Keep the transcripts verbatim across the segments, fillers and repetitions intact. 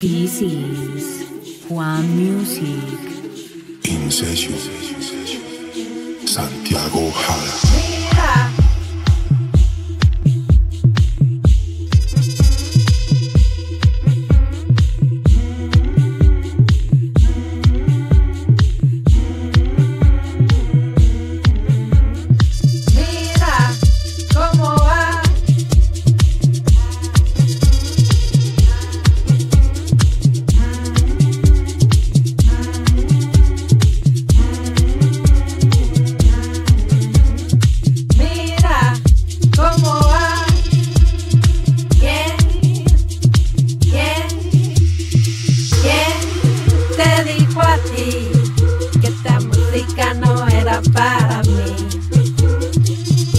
This is Juan Music. Incesio, Santiago Jara. Para mí,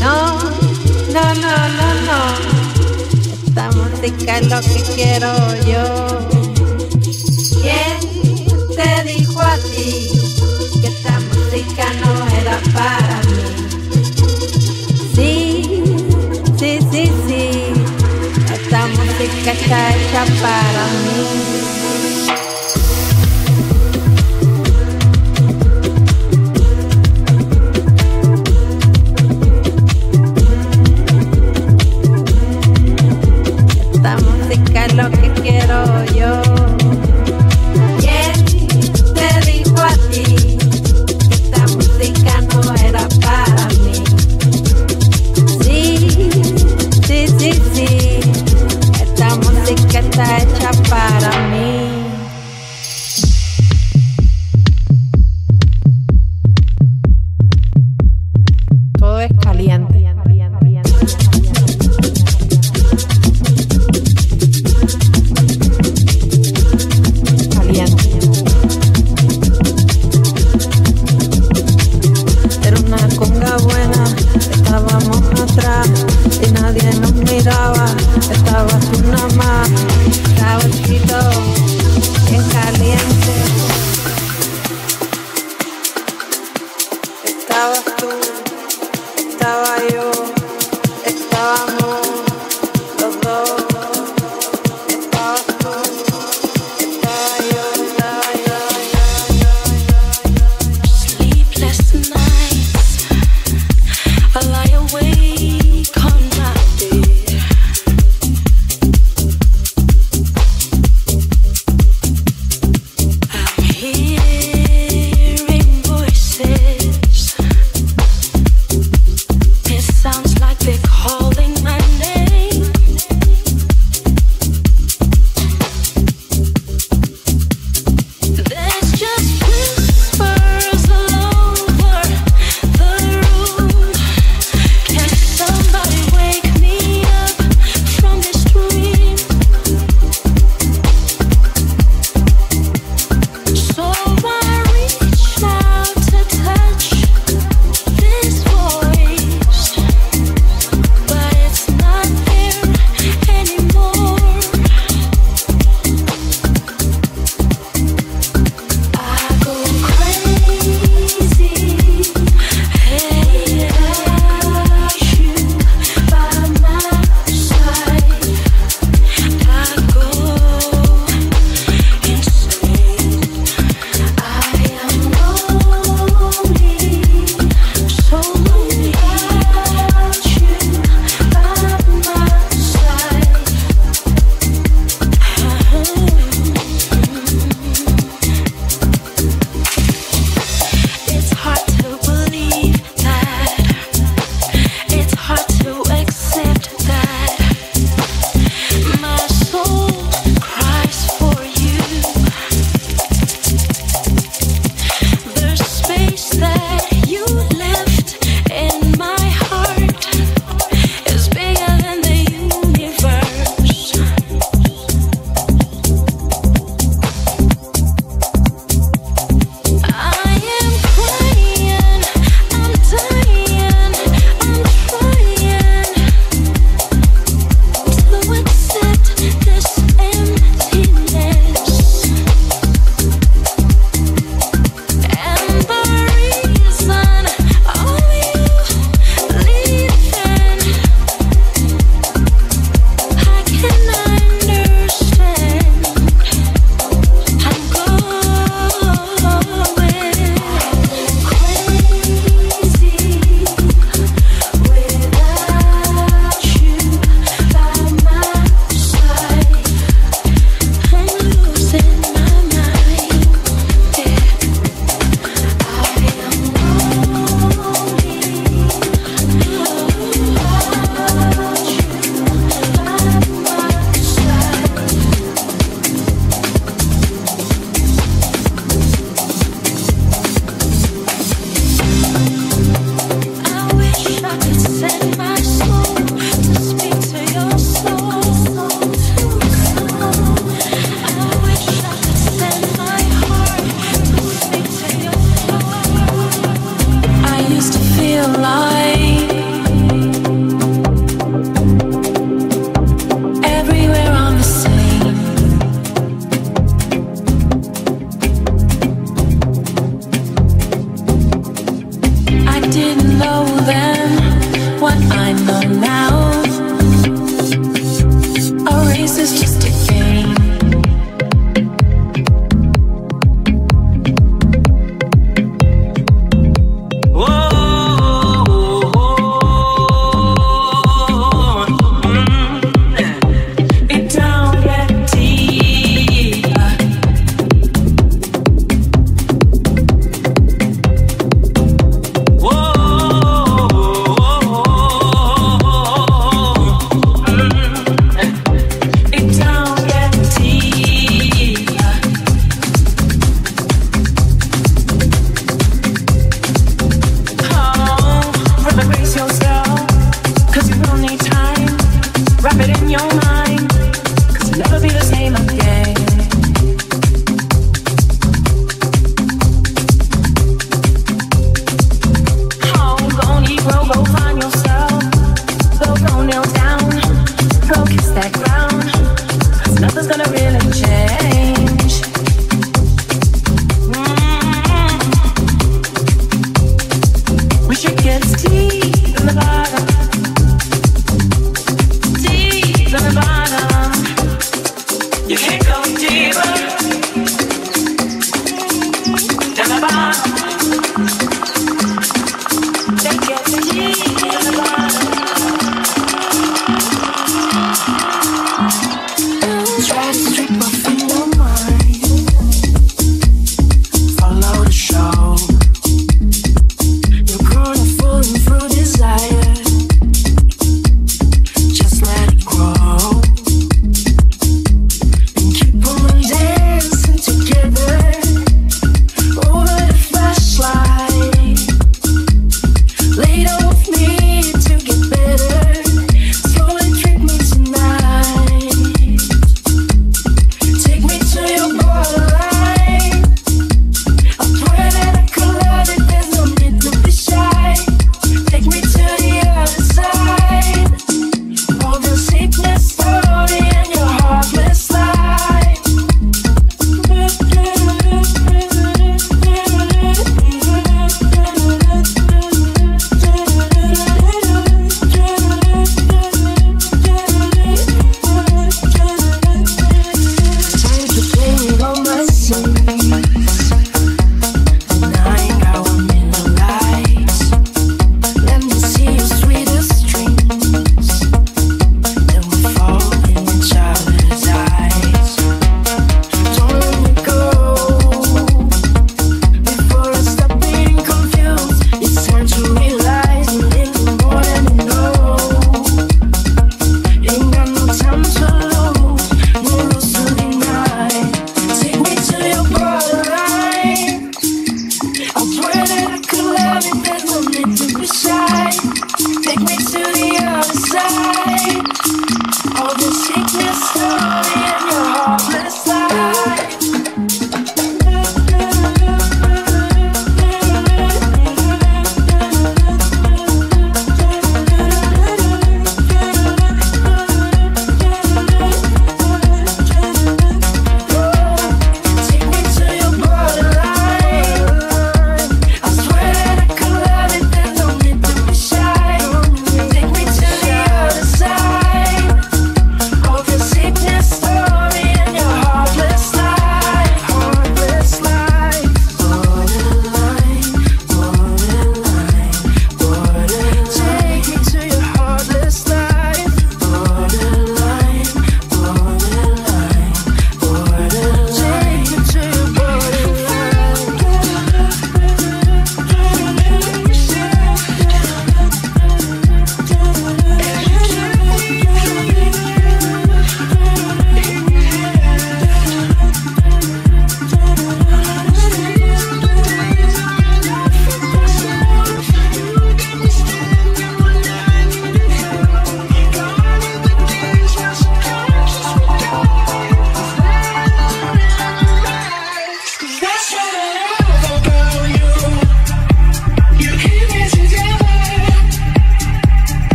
no, no, no, no, no, esta música es lo que quiero yo. ¿Quién te dijo a ti que esta música no era para mí? Sí, sí, sí, sí, esta música está hecha para mí. Lo que quiero yo. ¿Quién te dijo a ti que esta música no era para mí? Sí, sí, sí, sí, esta música está hecha para mí. Todo es caliente.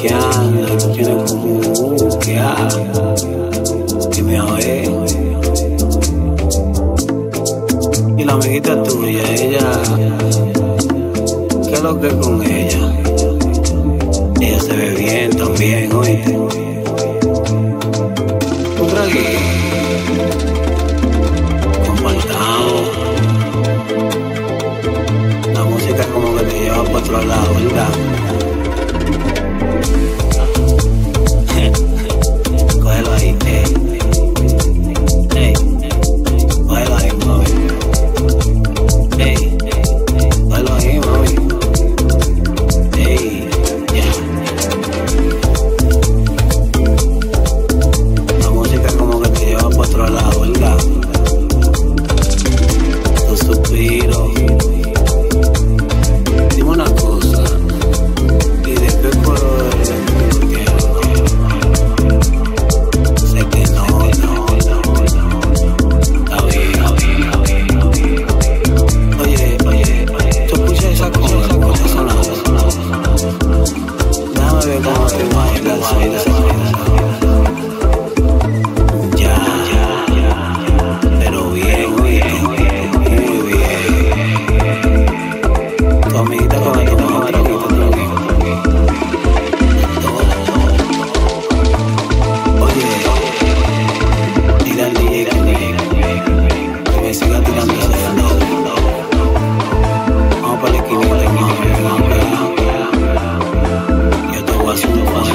¿Qué hago? Tú tienes como, ¿qué hago? Y me jodé. Y la amiguita tuya, ella, ¿qué es lo que con ella? Ella se ve bien también, oíste. Un traguito, compartamos. La música como que te lleva para otro lado, ¿verdad? Yo te voy a hacer un paso.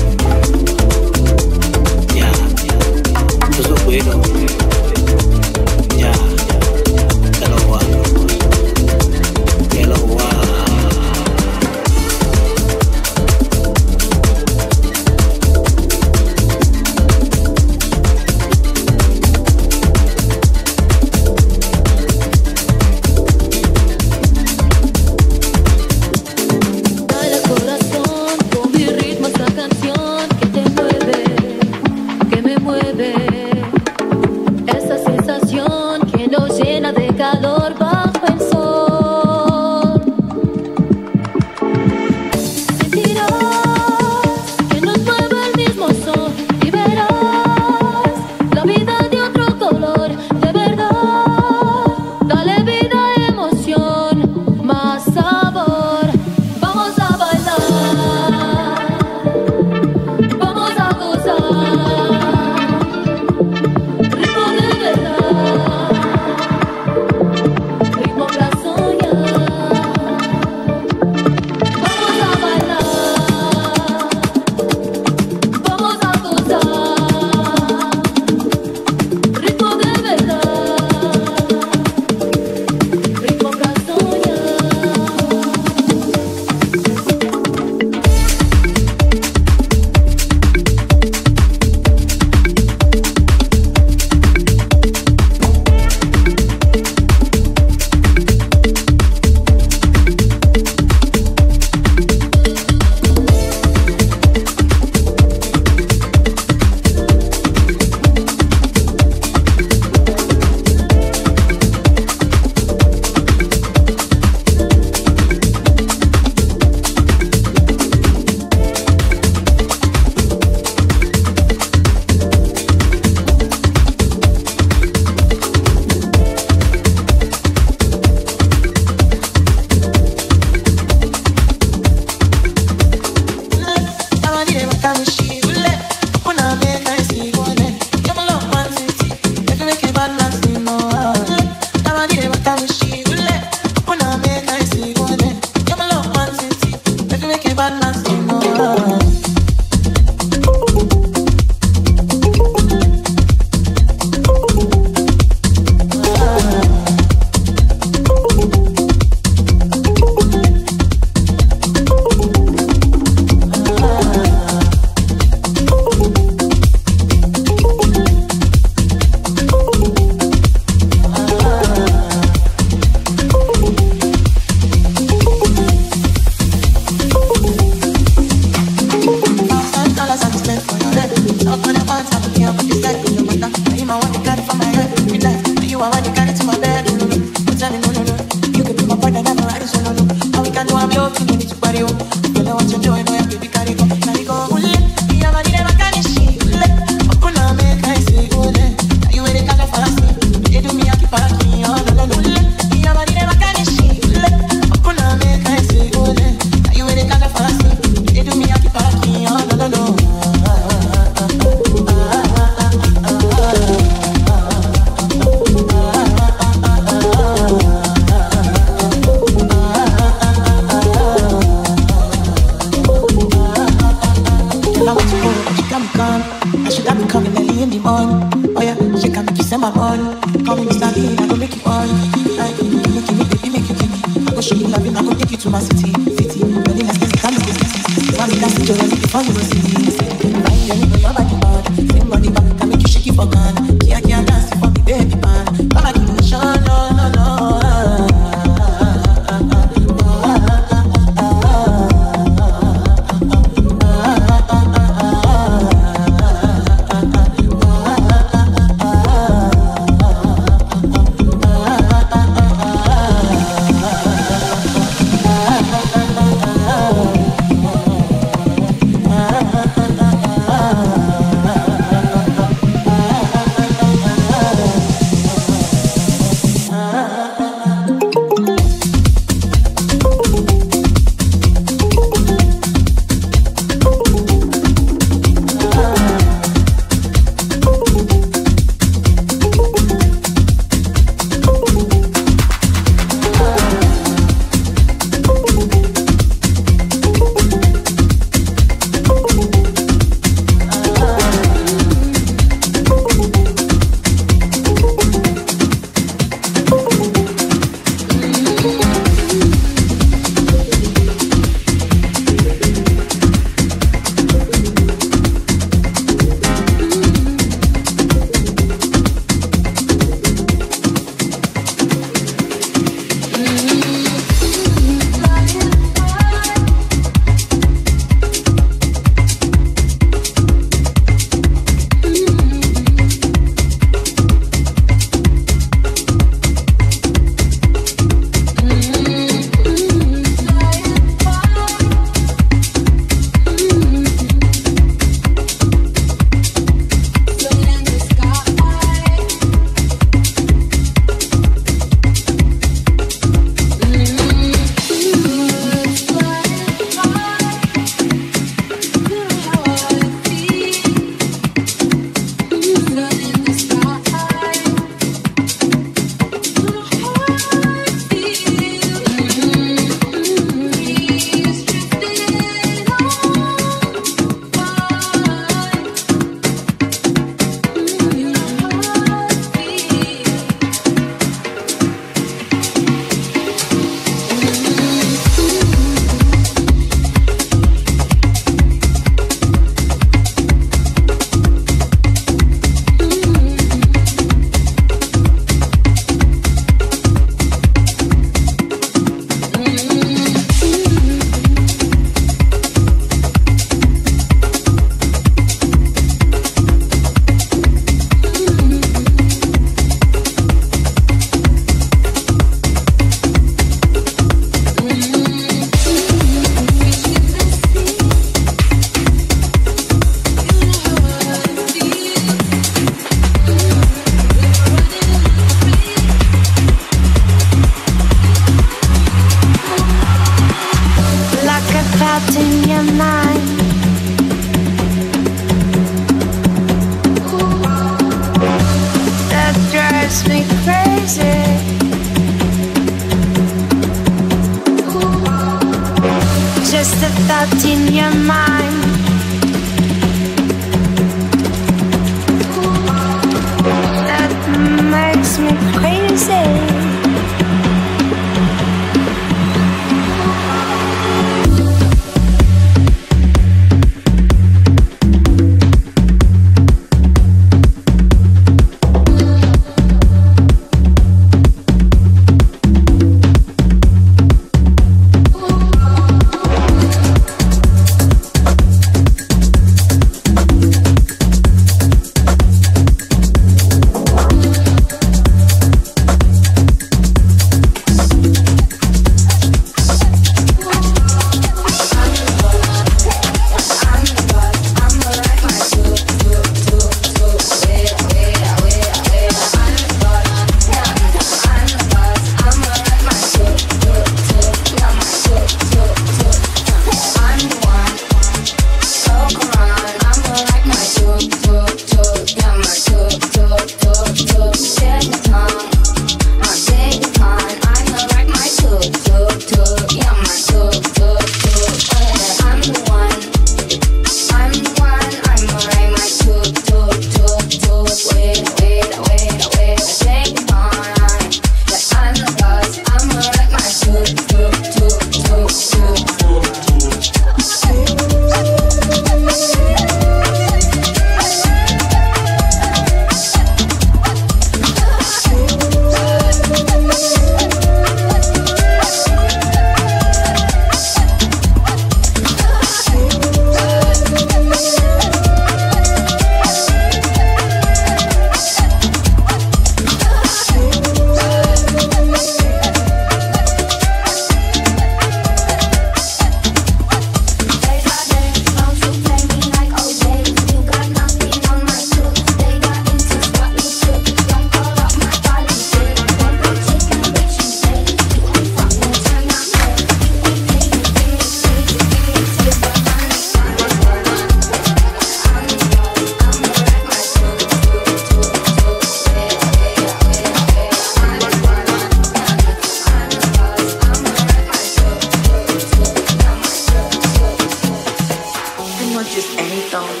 song.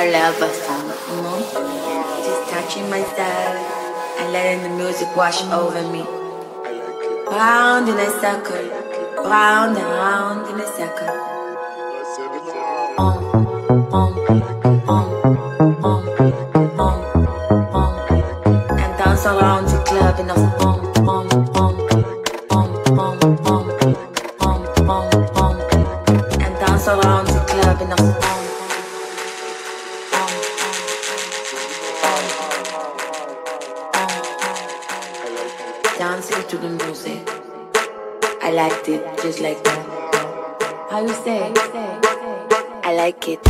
I love a song, you know? Just touching myself and letting the music wash over me. Round in a circle, round and round in a circle. Um, um, um, um, um, and dance around the club in a um. Dancing to the music, I liked it just like that. How you say? I like it. I like it. I like it.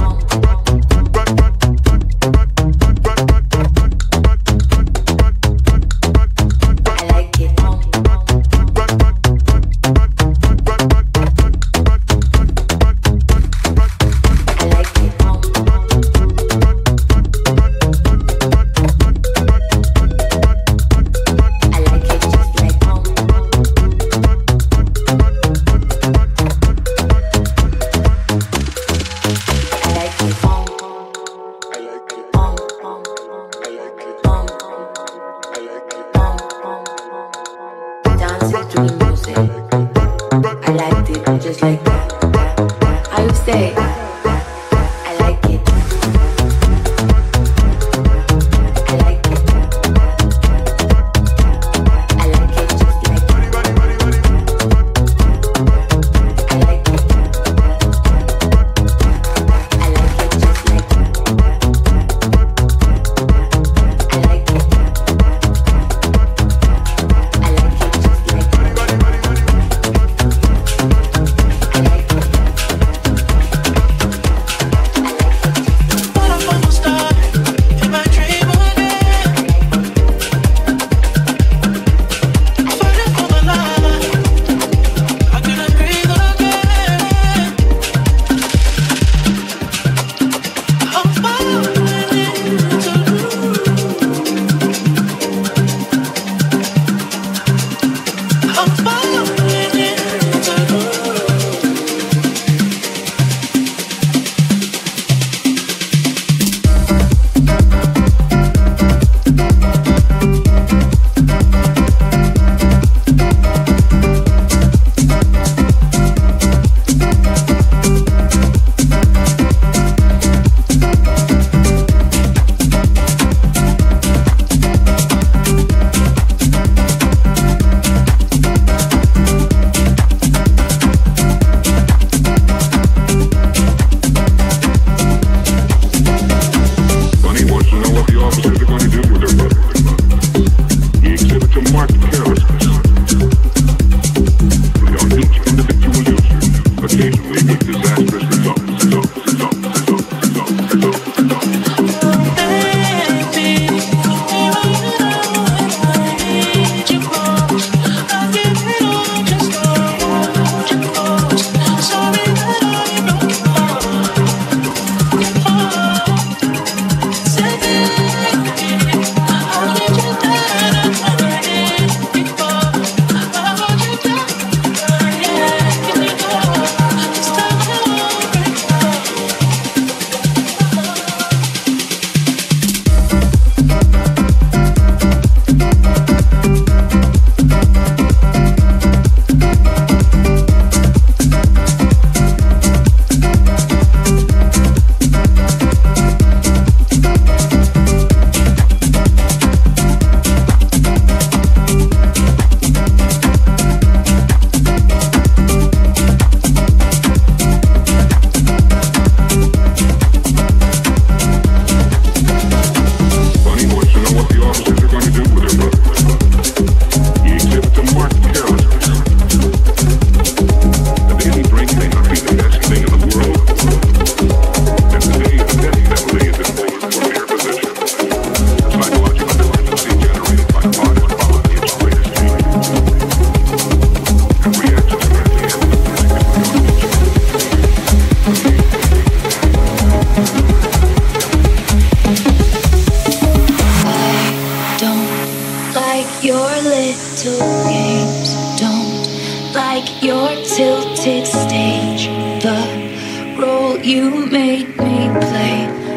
Your tilted stage, the role you made me play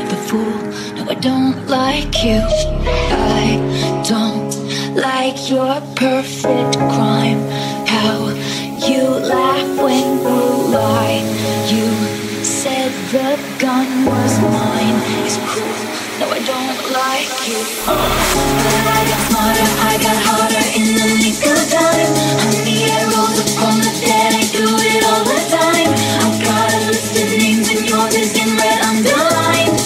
the fool. No, I don't like you. I don't like your perfect crime. How you laugh when you lie. You said the gun was mine. It's cruel. No, I don't like you. Oh. But I got smarter, I got harder in the nick of time. I need a rose upon the dead. I do it all the time. I've got a list of names and yours is in red underlined. I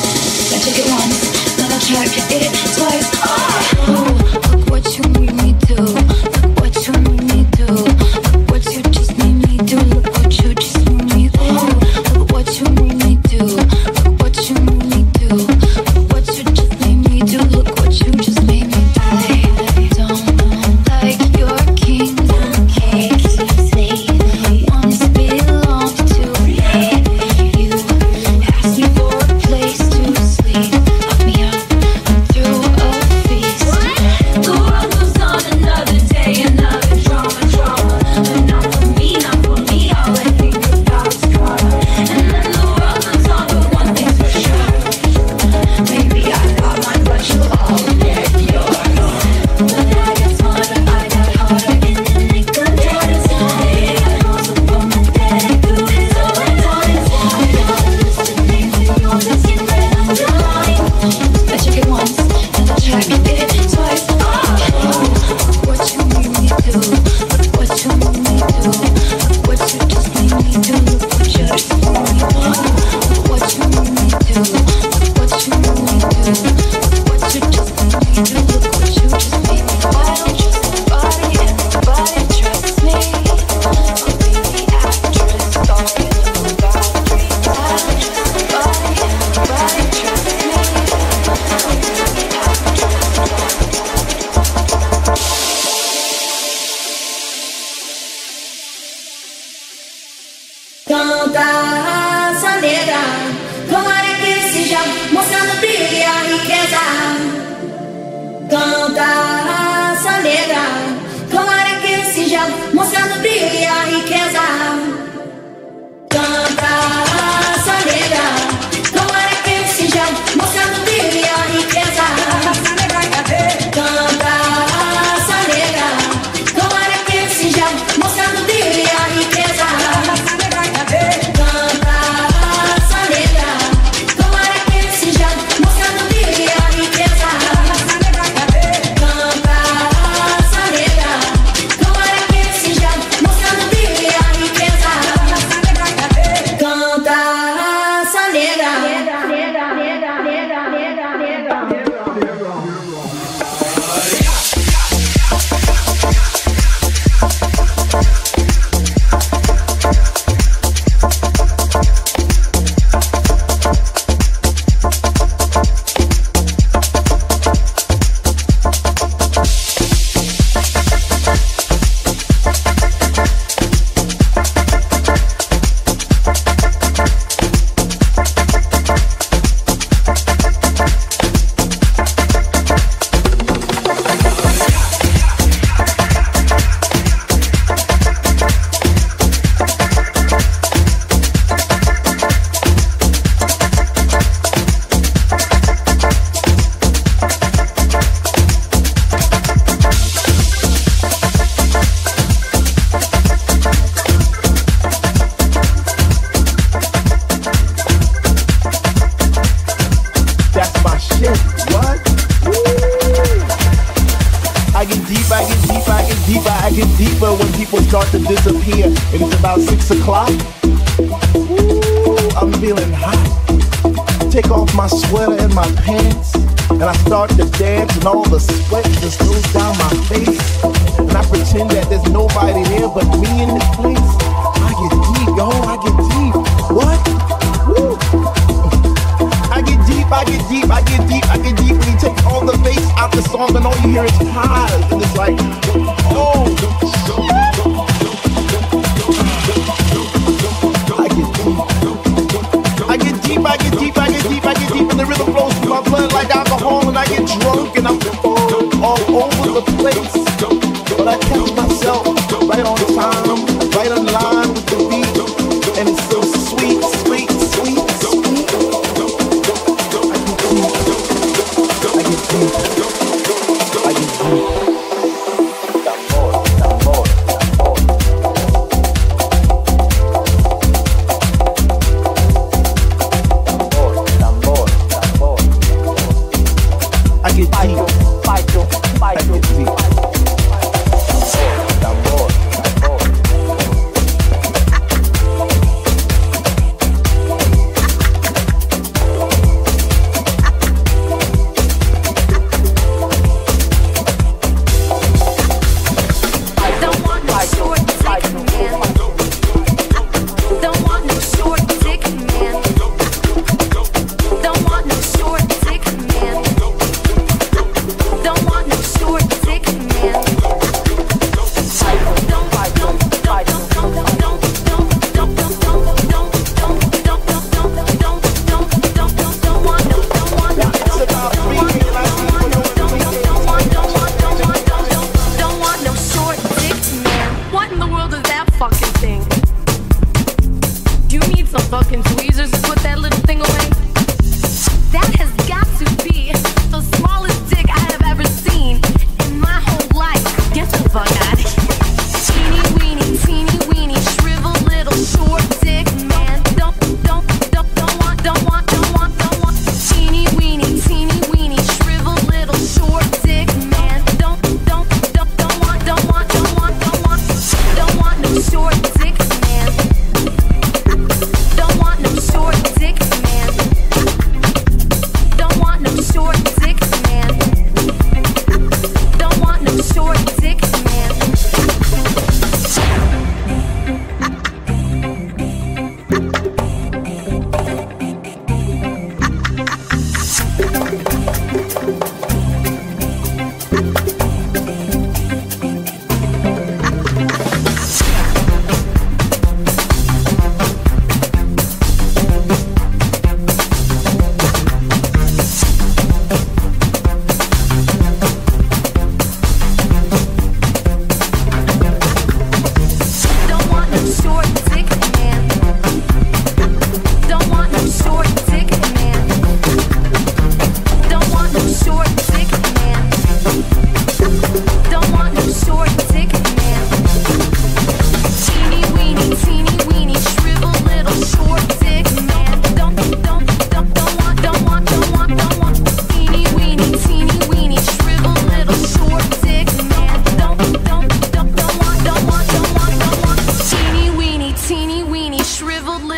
took it once, then I tried to get it twice. Oh, oh, look what you made me do. Look what you made me do. Look what you just made me do. Look what you just made me do. Oh, look what you made me do. Look what you made me do. Look what you just made me do. Look what you just made me do. I don't like your kingdom. Right on time, right on line with the beat, and it's so sweet, sweet, sweet,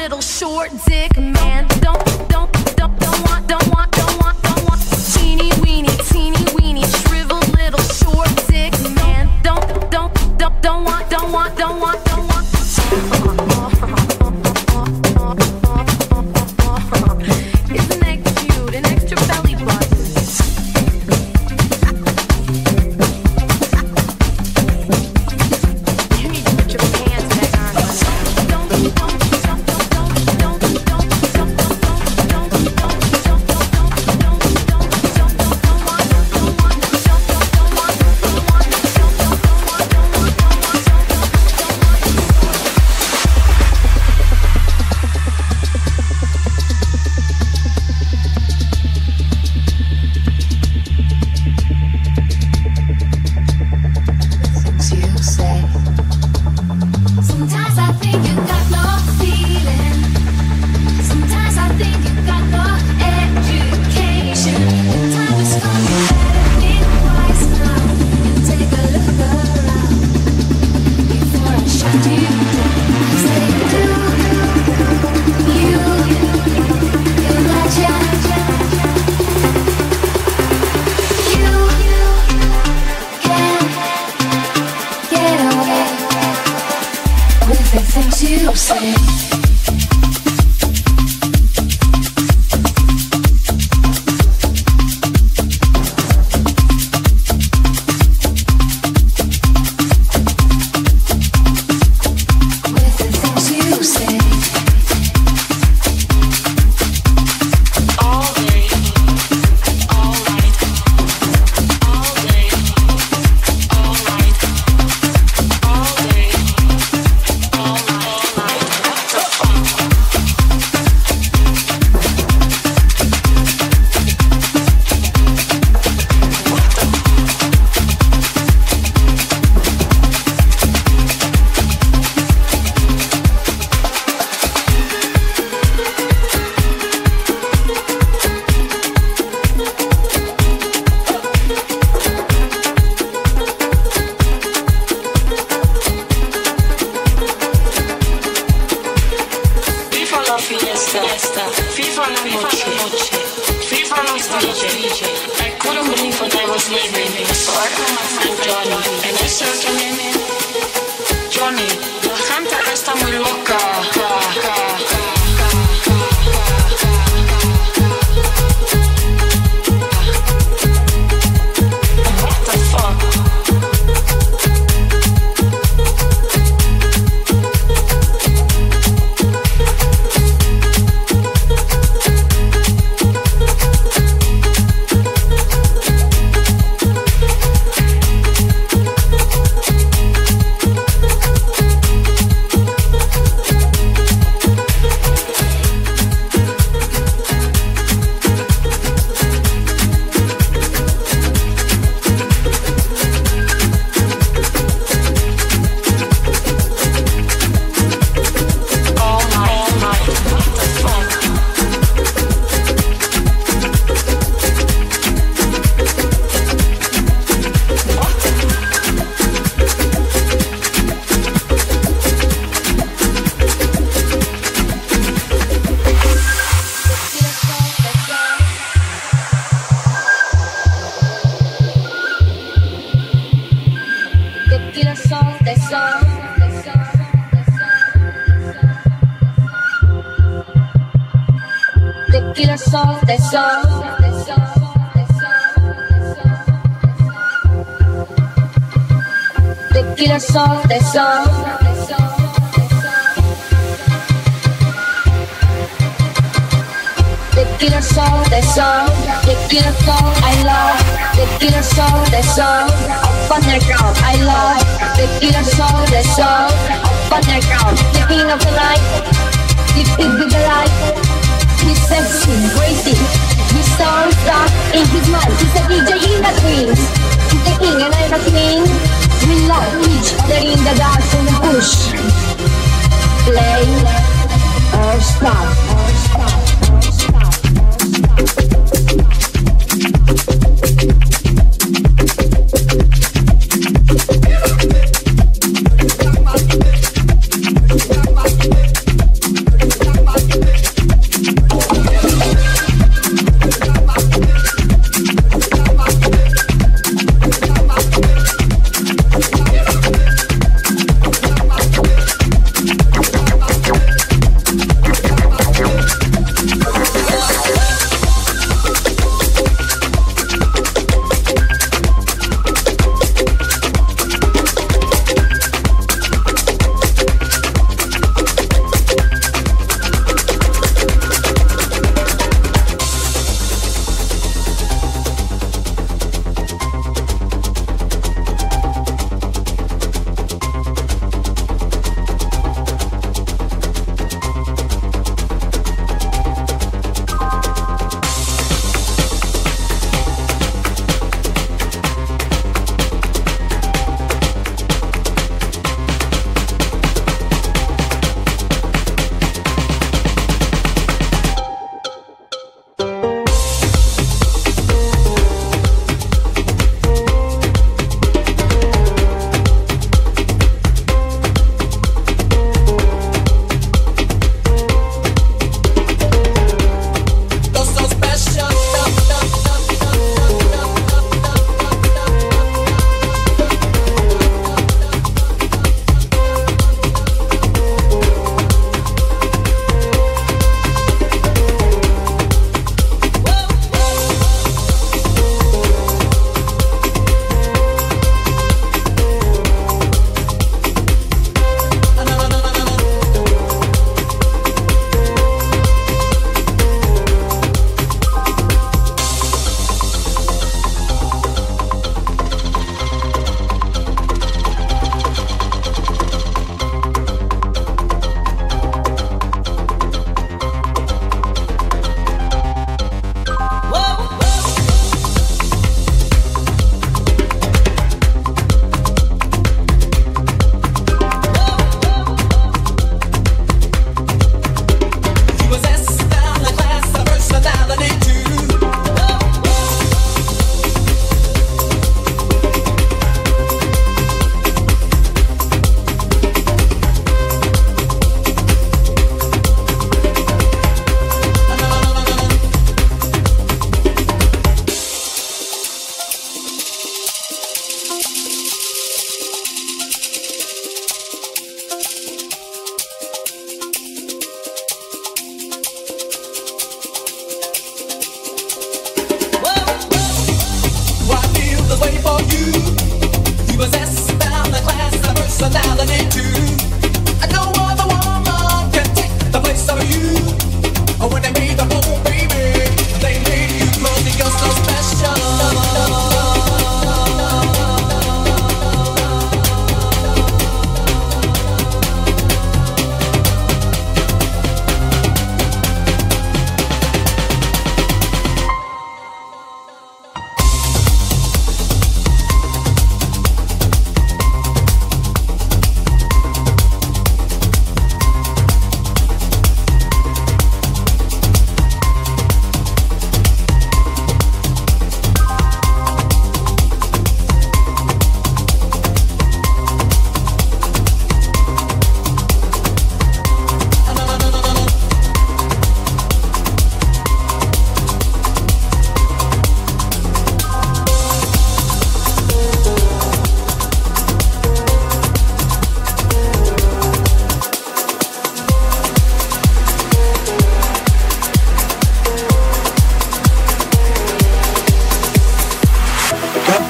little short dick man. Don't, don't, don't, don't want, don't want, don't want, don't want. Teeny weeny, teeny weeny, shriveled little short dick man. Don't, don't, don't, don't want, don't want, don't want, don't want. Isn't that cute? An extra belly button. You need to put your pants back on. Don't, don't, don't.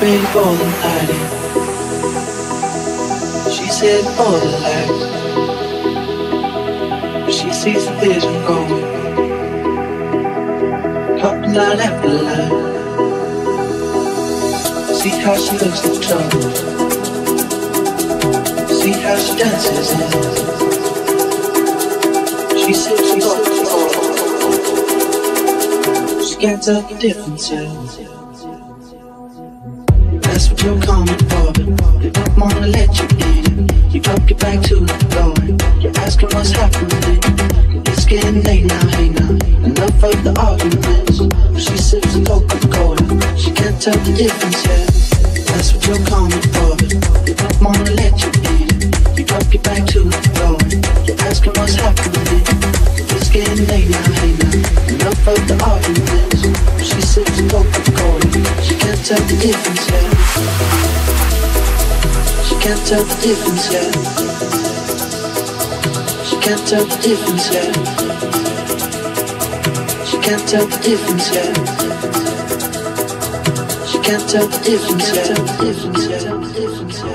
been volunteering. She said for the life. She sees the vision going. Top line after line. See how she looks in trouble. See how she dances in. She said she's on the floor. She can't tell the difference yet. You're coming for me, they don't wanna let you in. You drop your back to the floor, you're asking what's happening. It's getting late now, hey now, enough of the arguments. She sips a Coca-Cola, she can't tell the difference yet. That's what you're coming for, they don't wanna let you in. You drop your back to the floor, you're asking what's happening. It's getting late now, hey now, enough of the arguments. She sips a Coca-Cola, she can't tell the difference yet. She can't tell the difference yet. She can't tell the difference yet. She can't tell the difference yet. She can't tell the difference yet. The difference yet. The difference yet.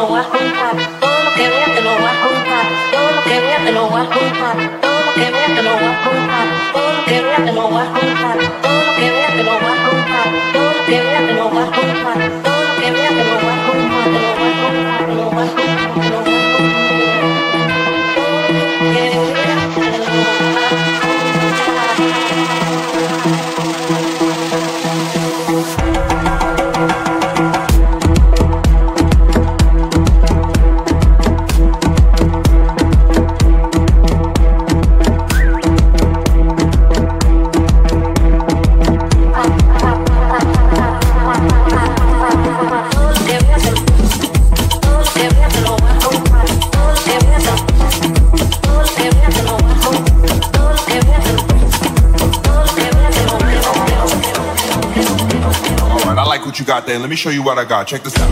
lo voy a juntar, todo lo que veas te lo voy a juntar, todo lo que veas te lo voy a juntar, todo lo que veas te lo voy a juntar, todo lo que veas te lo voy a juntar, todo lo que veas te lo voy a juntar, todo lo que veas te lo voy a juntar, todo lo que veas te lo voy a juntar, te lo voy a juntar, te lo voy a juntar, te lo voy a you got there. Let me show you what I got. Check this out.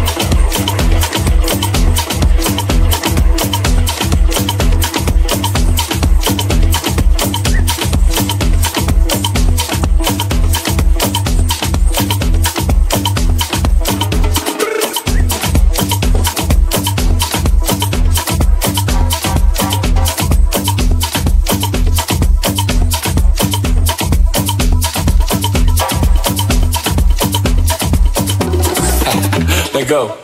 Go.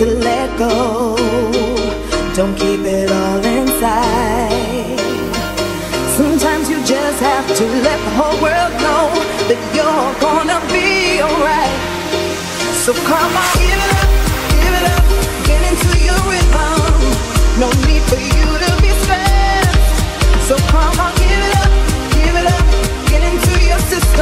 to let go. Don't keep it all inside. Sometimes you just have to let the whole world know that you're gonna be alright. So come on, give it up, give it up, get into your rhythm. No need for you to be stressed. So come on, give it up, give it up, get into your system.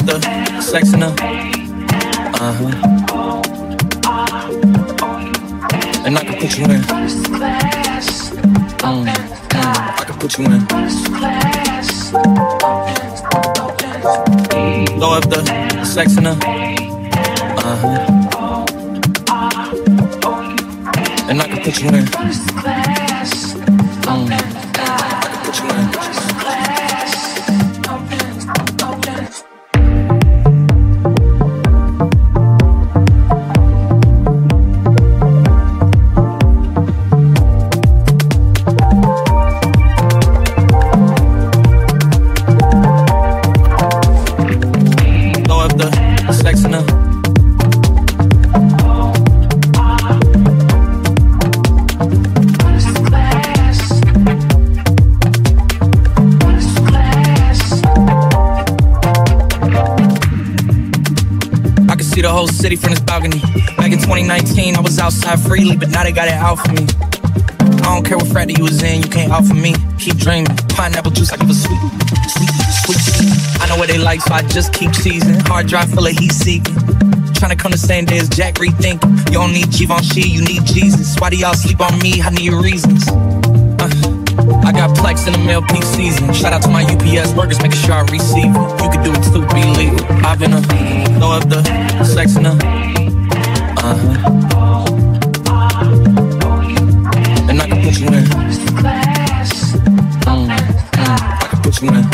know if the sex enough. Uh huh. And I can put you in. Mm, mm, I can put you in. Know if the sex enough. Uh huh. And I can put you in. Mm. City from this balcony. Back in twenty nineteen, I was outside freely, but now they got it out for me. I don't care what frat you was in, you can't out for me. Keep dreaming. Pineapple juice, I give a sweet, sweet, sweet, sweet. I know what they like, so I just keep cheesing. Hard drive full of heat seeking. Trying to come the same day as Jack, rethinking. You don't need Givenchy, you need Jesus. Why do y'all sleep on me? I need reasons. Uh. I got Plex in the mail peak season. Shout out to my U P S workers, making sure I receive it. You can do it too, be legal. I've been a throw up the sex in a uh huh. And I can put you in. Mm, I can put you in.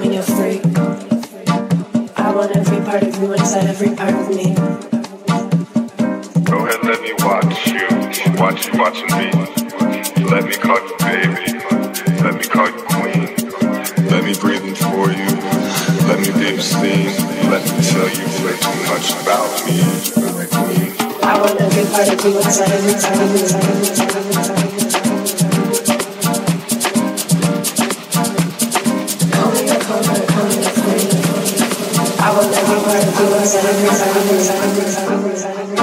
becoming a freak. I want every part of you inside every part of me. Go ahead, let me watch you, watch you watching me. Let me call you baby, let me call you queen. Let me breathe in for you, let me be obscene. Let me tell you way too much about me. I want every part of you inside every part of me, inside every part of me, inside every part of me. I will never part of you inside every side of me, side of me, side of me, side of me, side of me, side of me.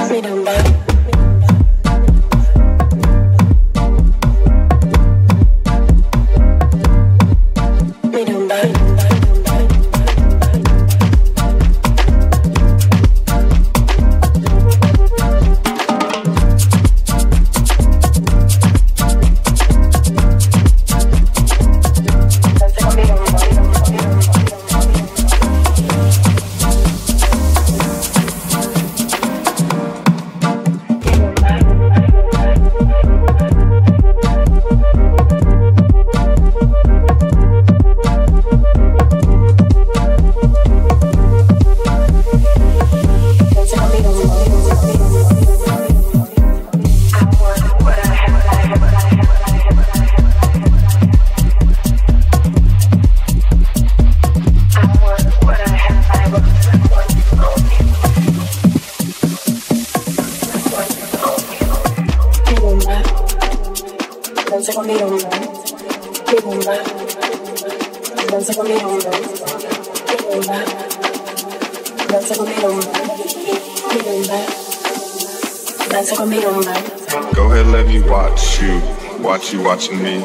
Watching me,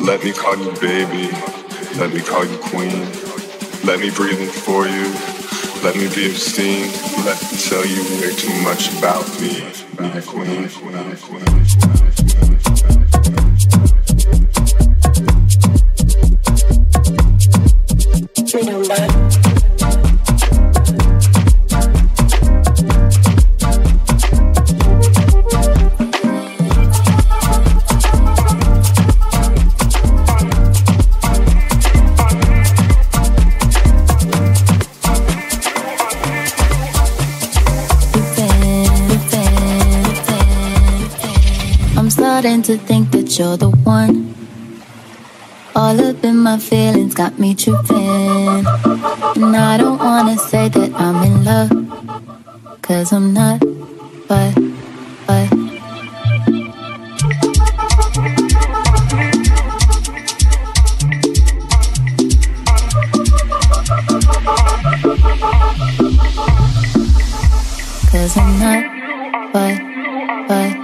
let me call you baby, let me call you queen, let me breathe in for you, let me be obscene, let me tell you way too much about me, my queen, queen, queen, queen. To think that you're the one. All up in my feelings got me tripping. And I don't wanna say that I'm in love, cause I'm not, but, but cause I'm not, but, but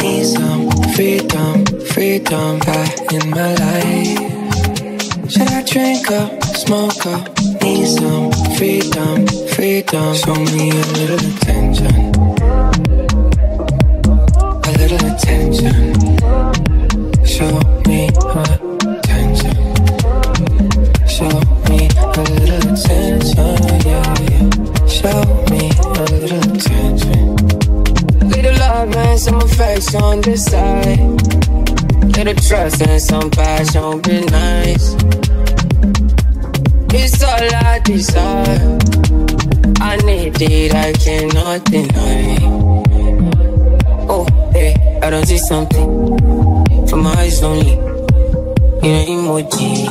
Need some freedom, freedom back in my life. Should I drink up, smoke up? Need some freedom, freedom. Show me a little attention, a little attention. Show me attention, show me a little attention, yeah, yeah. Show me a little attention. Little love and some affection on this side. Little trust and some passion, be nice. It's all I desire. I need it, I cannot deny. Oh, hey, I don't see something from my eyes only. You know emoji,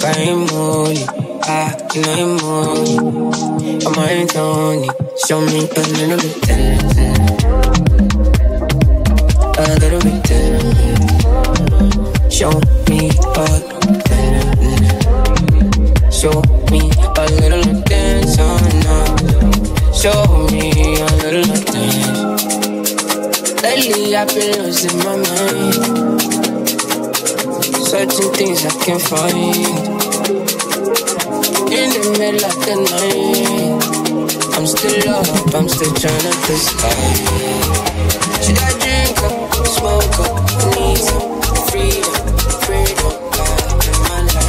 by emoji, ah, you know emoji. I'm my hands only. Show me a little bit tender, a little bit tender. Show me a. Show me a little dance on now. Show me a little dance. Lately I've been losing my mind, searching things I can't find. In the middle of the night, I'm still up, I'm still trying to decide. Should I drink up, smoke up, need some freedom? I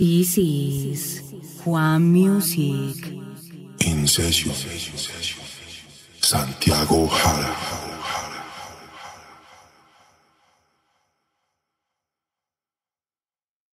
This is Juan Music. Incesio, Santiago Jara.